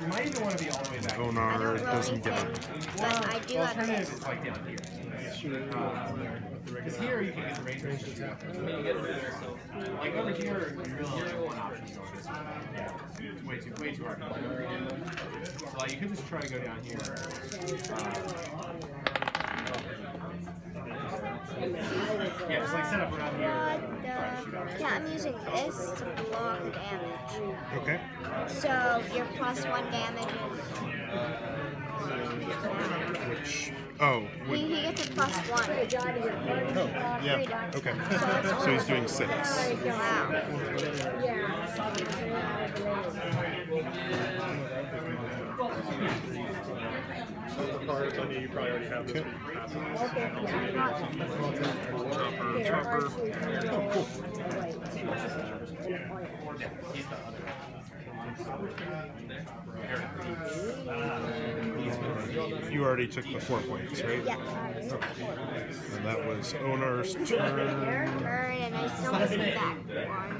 You might even want to be all the way back. Onar doesn't get it. Well, I do have this. Like down here. Because here you can get the range of the like over here, you're one option going this way. Yeah. It's way too hard. So you could just try to go down here. Yeah, just like set up around here. Yeah, I'm using this to block damage. Okay. So your +1 damage is... Which... Oh. He gets a +1. Oh, yeah. Okay. So he's doing 6. Wow. The cards on you probably already have this. Chopper. Oh, cool. He's the other You already took the 4 points, right? Yeah. Oh. And that was Onar's turn. And I still missed that one.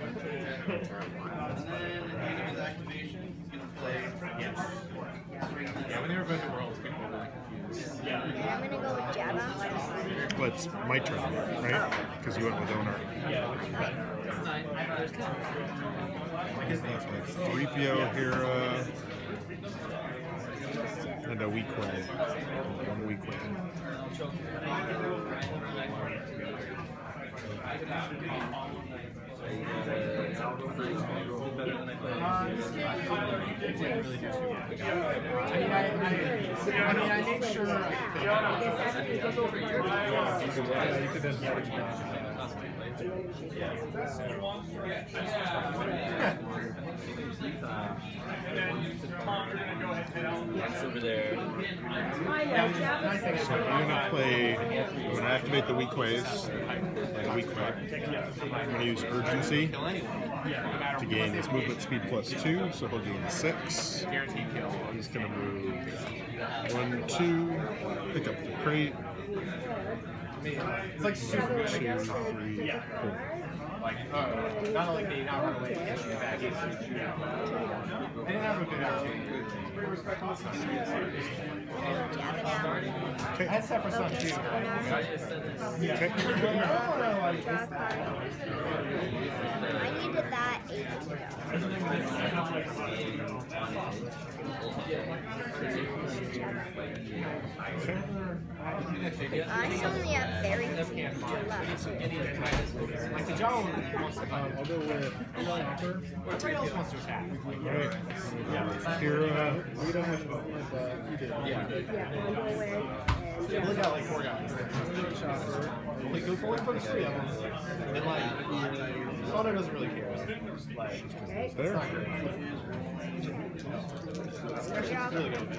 When they were both at Worlds, people were really confused. Yeah, I'm going to go with Jabba. Well, it's my turn, right? Because you went with Onar. Left like 3PO, Hera, and a Weequay. One Weequay. I made sure I over there. So I'm gonna play. I'm gonna activate the Weequays. I'm gonna use urgency to gain his movement speed +2, so he'll gain 6. He's gonna move 1, 2, pick up the crate. It's like super 2, 3, 4. Like, not only did he not run away, he actually back in. They didn't have a good opportunity. Pretty respectful. I had stuff for some too. Okay. I needed that 8 years ago. I only have very few left. Like the Jawa wants to fight. I'll go with Chopper. Everybody else wants to attack. Right. Here, we don't have to vote with you did. Yeah, we only got like 4 guys. Chopper. Like, go forward for the 3 of them. And like, Hondo doesn't really care. Like, it's not great. It's really good.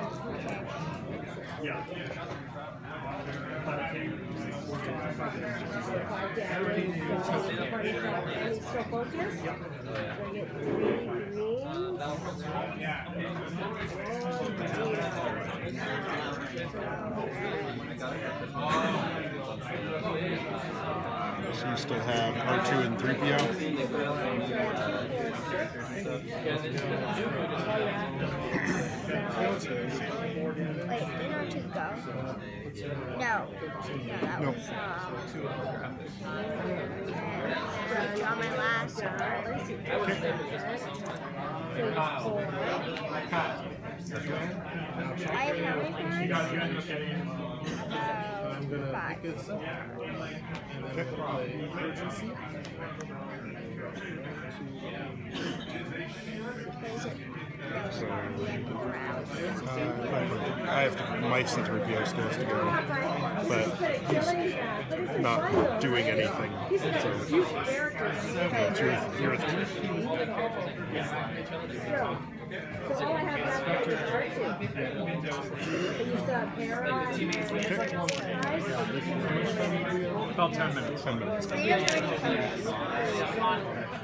So you still have R2 and 3PO. Wait, did R2 go? No. No, that was and on my last I have how many I'm going to pick this up, and then play urgency. So, I have to, my C3PO still has to go, but he's not doing anything, so, so all I have left is R2. About 10 minutes. 10 minutes.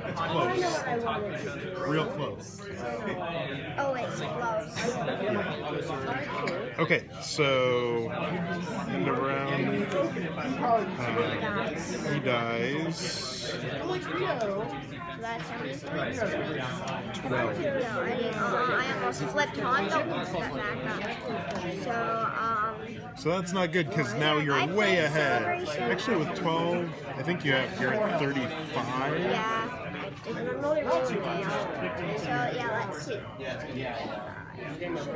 It's close. Real close. Oh, it's close. Okay, so end of round. He dies. I almost flipped Hondo back up. So that's not good because now you're way ahead. Actually, with 12, I think you're at 35. Yeah, I didn't really roll today. So yeah, let's see. It's 35-22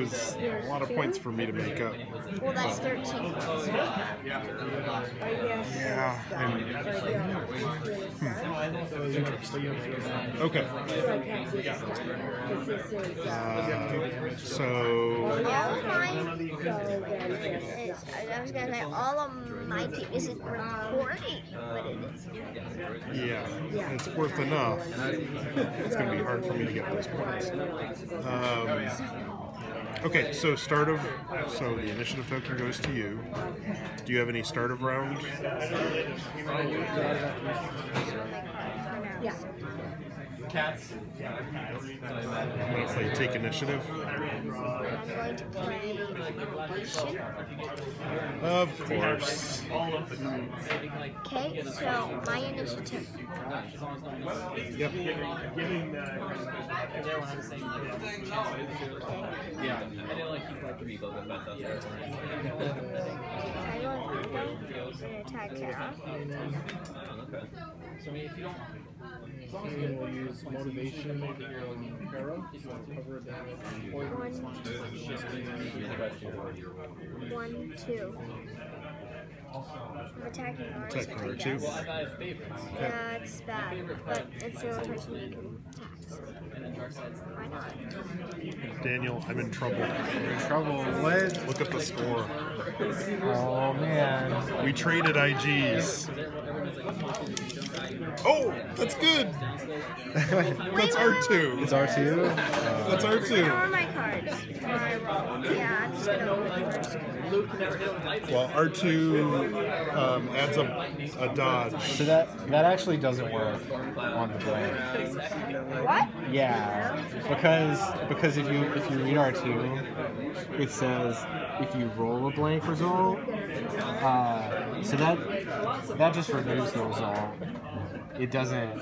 is a lot of points for me to make up. Well, that's 13 points. Yeah. Okay. I was gonna say all of my team isn't recording. Yeah, it's worth enough. It's going to be hard for me to get those points. Okay, so so the initiative token goes to you. Do you have any start of round? Yeah. Cats. I'm going to play Take Initiative. Of course. Okay, so my initiative. Yep. Yeah, I didn't like keep like rebuild it, but that's attack Kara. So if you don't. We'll use motivation and arrow to cover damage. 1, 2. I'm attacking R2. That's bad, but it's the only person you can attack. Daniel, I'm in trouble. You're in trouble. What? Look at the score. Oh, man. We traded IGs. Oh, that's good. That's R2. It's R2. That's R2. I want my cards. Yeah, I'm just gonna. Well, R2 adds a dodge. So that actually doesn't work on the brain. What? Yeah, because if you read R2, it says if you roll a blank result, so that just removes the result. It doesn't.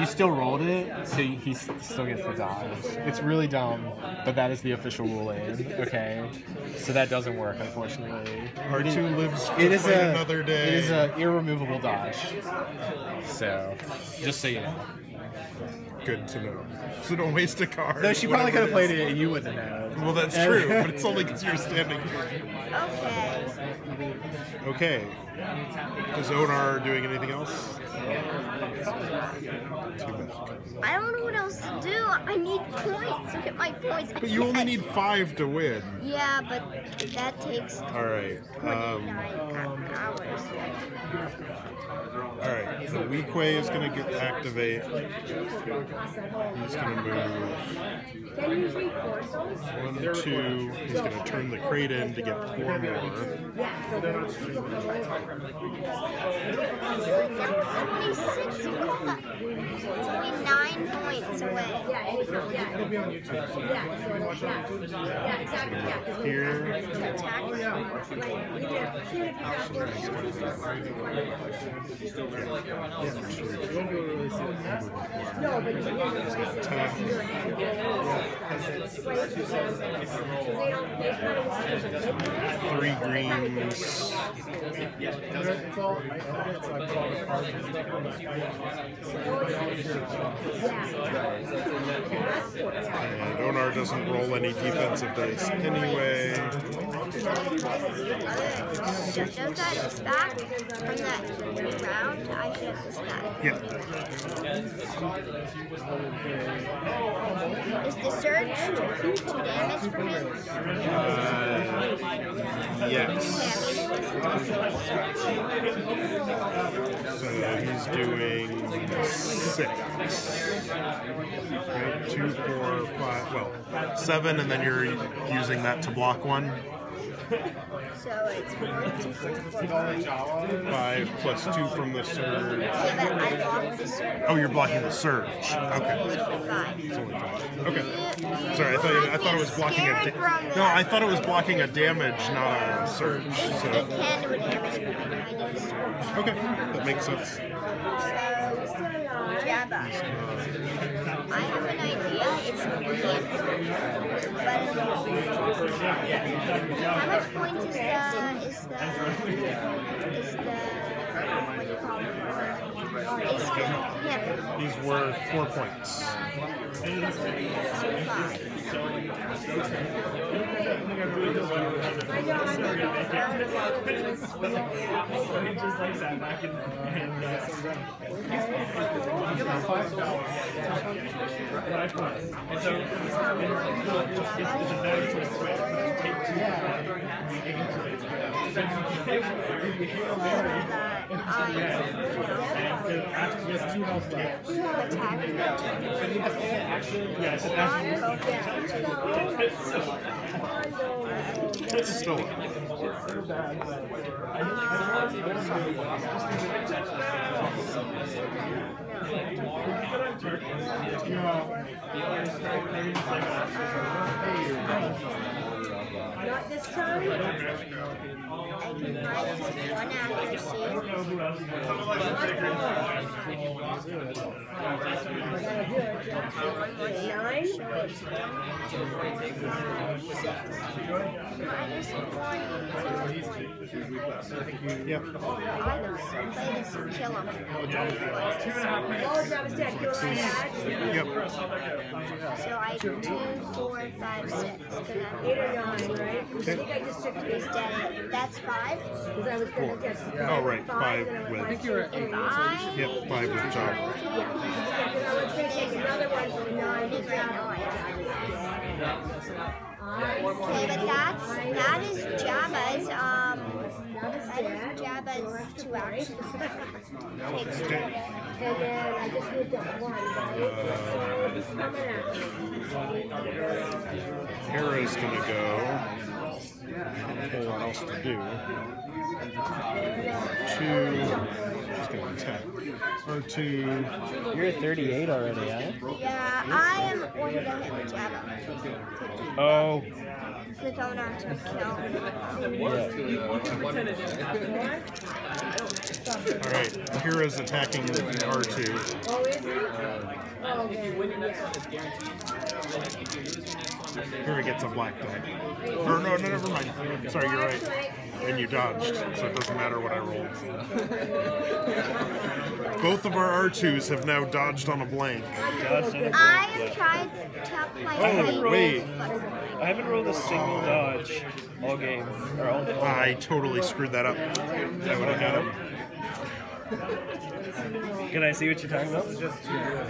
You still rolled it, so he still gets the dodge. It's really dumb, but that is the official ruling. Okay, so that doesn't work, unfortunately. R2 lives for another day. It is an irremovable dodge. So, just so you know. Good to know. So don't waste a card. No, she probably could have played it and you wouldn't have. Well, that's true, but it's only because you're standing here. Okay. Is Onar doing anything else? I don't know what else to do. I need points to get my points. But you only need 5 to win. Yeah, but that takes 29 hours. Alright, so Weequay is going to activate. He's going to move. Can you read 1, 2. He's going to turn the crate in to get 4 more. It's only 9 points away. Yeah, it'll be on YouTube. Yeah, exactly. Yeah. Here. 3 greens. And Onar doesn't roll any defensive dice anyway. Yeah. Is the surge 2 damage for me? Yes. So he's doing 6. Right, 2, 4, 5, well, 7, and then you're using that to block 1. So it's 1, 2, 3, 4, 5. 5 plus 2 from the surge. Yeah, oh, you're blocking the surge. Okay. It's only 5. It's only 5. Okay. Sorry, I thought it was blocking a. No, I thought it was blocking a damage, not a surge. So. It can do a damage. Okay, that makes sense. So, Jabba. I have an idea. It's how much point is the These were 4 points. It's still not this time. I can minus 1 accuracy. 9 minus 1 is 1. Yep. I know some kill him. Oh, Jabba's dead. Kill him. Yep. So I 2, 4, 5, 6. Right? Okay. That's 5. Oh, right. 5 with. I think you were 5. Yep, 5 with Jawa. Okay, but that is Jabba's. That is Jabba's 2 actions. And then I just moved up 1. Hera's gonna go. Not a whole lot else to do. 2. Just gonna attack. R2. You're at 38 already, eh? Yeah, I am one of them with Jabba. Oh. With Onar to kill. Alright, Hera's attacking with R2. Oh, is he? Oh, okay. If you win your next one, it's guaranteed. Hera gets a black die. Or no, never mind. Sorry, you're right. And you dodged, so it doesn't matter what I rolled. Both of our R2s have now dodged on a blank. I tried to up my oh, wait. I haven't rolled a single dodge all game. Or all day. I totally screwed that up. I would have had him. Can I see what you're talking about?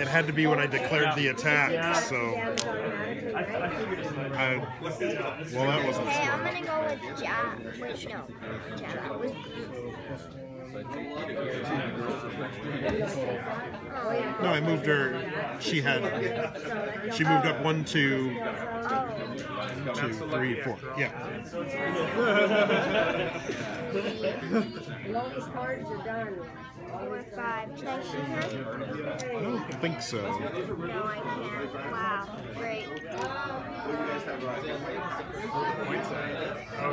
It had to be when I declared the attack, so... well, that wasn't okay, smart. I'm gonna go with Ja. Wait, no. Ja. No, I moved her. She moved up 1, 2, 3, 4. Yeah. 4, 5. Can I shoot her? I don't think so. No, I can't. Wow. Great. All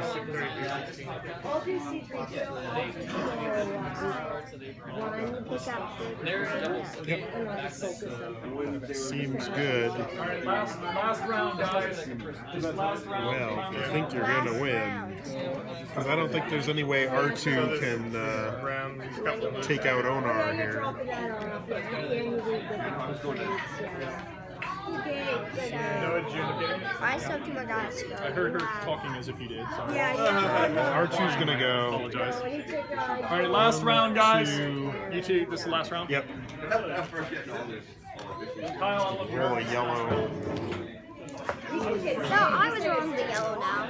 PC 3 seems good. Well, I think you're going to win. Because I don't think there's any way R2 can take out Onar here. I still have 2 more guys. I heard her talking as if you did. Sorry. Yeah. R2's gonna go. Apologize. All right, last round, guys. You two, this is the last round. Yep. Roll a yellow. No, I was wrong with the yellow now.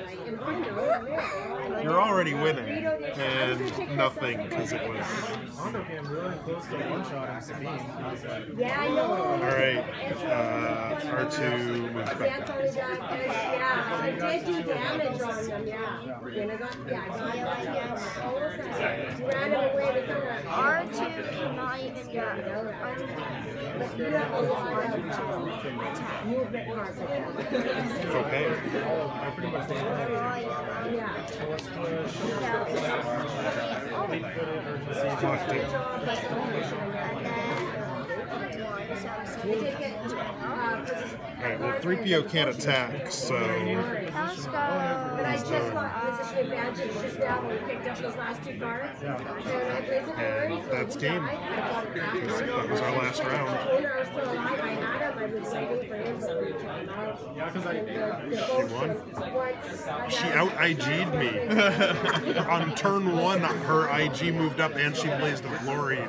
You're already winning. And nothing, because it was... Hondo came really close to one-shot on Sabine. Yeah, I know. Alright, R2 moves back down. Yeah, I did do damage on them, yeah. R2 cannot even get it's okay. Alright, well 3PO can't attack, so and that's game. That was our last round. She won. She out IG'd me. On turn one, her IG moved up and she blazed of glory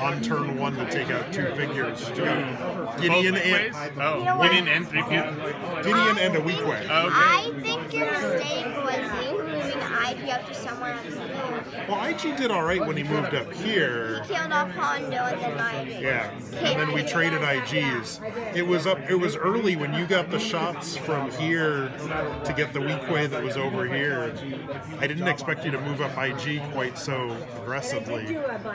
on turn one to take out two figures. Gideon and Gideon and 3PO. Gideon and a Weequay. I think your mistake was you moving IG up to somewhere on the field. Well, IG did all right when he moved up here. He killed off Hondo and then IG. Yeah, and then we traded IGs. It was up. It was early when you got the shots from here to get the Weequay that was over here. I didn't expect you to move up IG quite so aggressively. Yeah,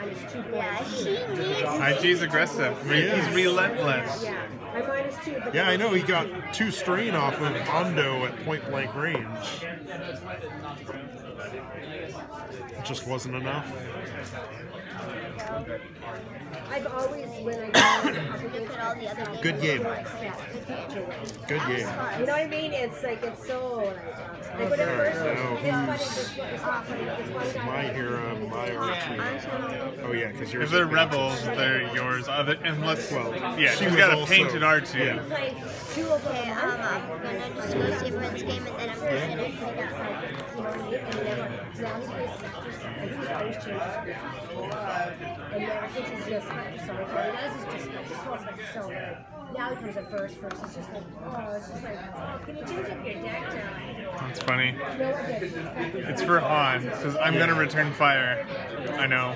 IG's aggressive. Yeah. He's relentless. Yeah, I know. He got two strain off of Hondo at point blank range. It just wasn't enough. I've always when I good game. Good game. You know what I mean? It's like it's so. Like when it's my hero, my R2. Oh yeah, because if they're rebels, they're yours. Unless yeah, she's got a painted R2. Yeah. Okay, I'm gonna just go see friends game and then I'm gonna play that. This is just sorry. This is just so good. Now it comes at first it's just like, oh, it's just like, oh, can you change up your deck now? That's funny. It's for Han, because I'm gonna return fire. I know.